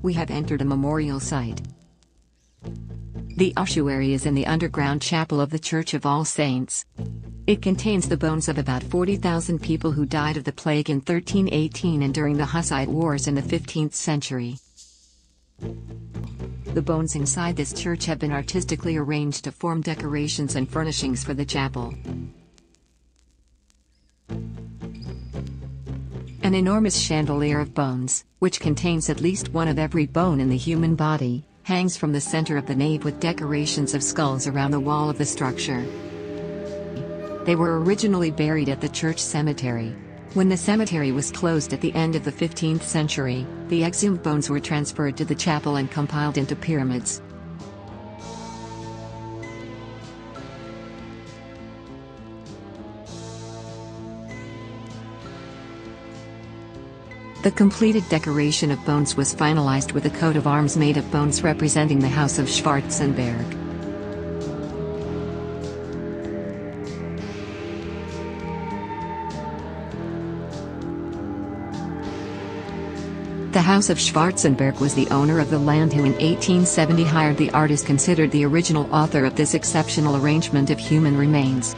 We have entered a memorial site. The ossuary is in the underground chapel of the Church of All Saints. It contains the bones of about 40,000 people who died of the plague in 1318 and during the Hussite Wars in the 15th century. The bones inside this church have been artistically arranged to form decorations and furnishings for the chapel. An enormous chandelier of bones, which contains at least one of every bone in the human body, hangs from the center of the nave with decorations of skulls around the wall of the structure. They were originally buried at the church cemetery. When the cemetery was closed at the end of the 15th century, the exhumed bones were transferred to the chapel and compiled into pyramids. The completed decoration of bones was finalized with a coat of arms made of bones representing the House of Schwarzenberg. The House of Schwarzenberg was the owner of the land who in 1870 hired the artist considered the original author of this exceptional arrangement of human remains.